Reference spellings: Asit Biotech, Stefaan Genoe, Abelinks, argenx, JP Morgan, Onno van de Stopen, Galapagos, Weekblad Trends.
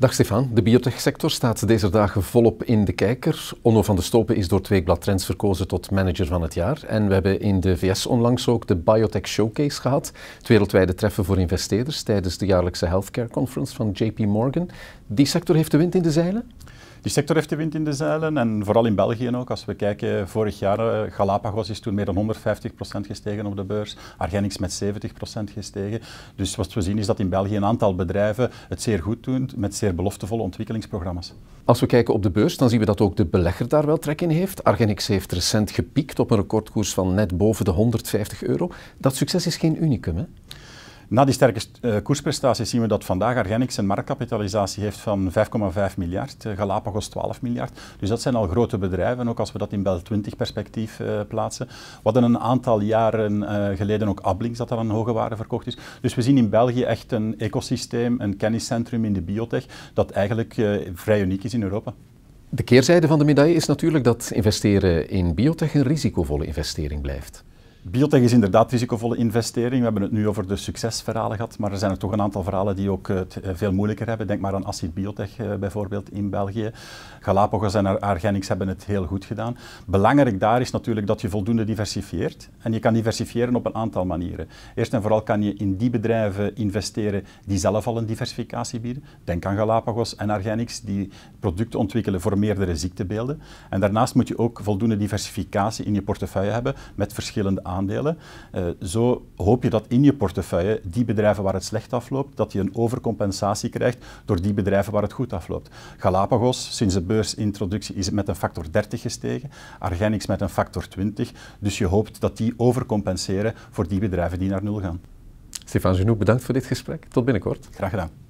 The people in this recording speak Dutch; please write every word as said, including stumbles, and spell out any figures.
Dag Stefaan, de biotechsector staat deze dagen volop in de kijker. Onno van de Stopen is door het Weekblad Trends verkozen tot manager van het jaar. En we hebben in de V S onlangs ook de Biotech Showcase gehad. Het wereldwijde treffen voor investeerders tijdens de jaarlijkse healthcare conference van J P Morgan. Die sector heeft de wind in de zeilen? Die sector heeft de wind in de zeilen en vooral in België ook. Als we kijken, vorig jaar uh, Galapagos is toen meer dan honderdvijftig procent gestegen op de beurs. Argenx met zeventig procent gestegen. Dus wat we zien is dat in België een aantal bedrijven het zeer goed doen met zeer beloftevolle ontwikkelingsprogramma's. Als we kijken op de beurs, dan zien we dat ook de belegger daar wel trek in heeft. Argenx heeft recent gepiekt op een recordkoers van net boven de honderdvijftig euro. Dat succes is geen unicum, hè? Na die sterke uh, koersprestatie zien we dat vandaag Argenx een marktkapitalisatie heeft van vijf komma vijf miljard, uh, Galapagos twaalf miljard. Dus dat zijn al grote bedrijven, ook als we dat in Bel twintig perspectief uh, plaatsen. We hadden een aantal jaren uh, geleden ook Abelinks dat aan een hoge waarde verkocht is. Dus we zien in België echt een ecosysteem, een kenniscentrum in de biotech, dat eigenlijk uh, vrij uniek is in Europa. De keerzijde van de medaille is natuurlijk dat investeren in biotech een risicovolle investering blijft. Biotech is inderdaad risicovolle investering. We hebben het nu over de succesverhalen gehad, maar er zijn er toch een aantal verhalen die ook het veel moeilijker hebben. Denk maar aan Asit Biotech bijvoorbeeld in België. Galapagos en Argenx hebben het heel goed gedaan. Belangrijk daar is natuurlijk dat je voldoende diversifieert. En je kan diversifiëren op een aantal manieren. Eerst en vooral kan je in die bedrijven investeren die zelf al een diversificatie bieden. Denk aan Galapagos en Argenx die producten ontwikkelen voor meerdere ziektebeelden. En daarnaast moet je ook voldoende diversificatie in je portefeuille hebben met verschillende aandelen. Uh, zo hoop je dat in je portefeuille die bedrijven waar het slecht afloopt, dat je een overcompensatie krijgt door die bedrijven waar het goed afloopt. Galapagos, sinds de beursintroductie is het met een factor dertig gestegen, Argenx met een factor twintig, dus je hoopt dat die overcompenseren voor die bedrijven die naar nul gaan. Stefaan Genoe, bedankt voor dit gesprek. Tot binnenkort. Graag gedaan.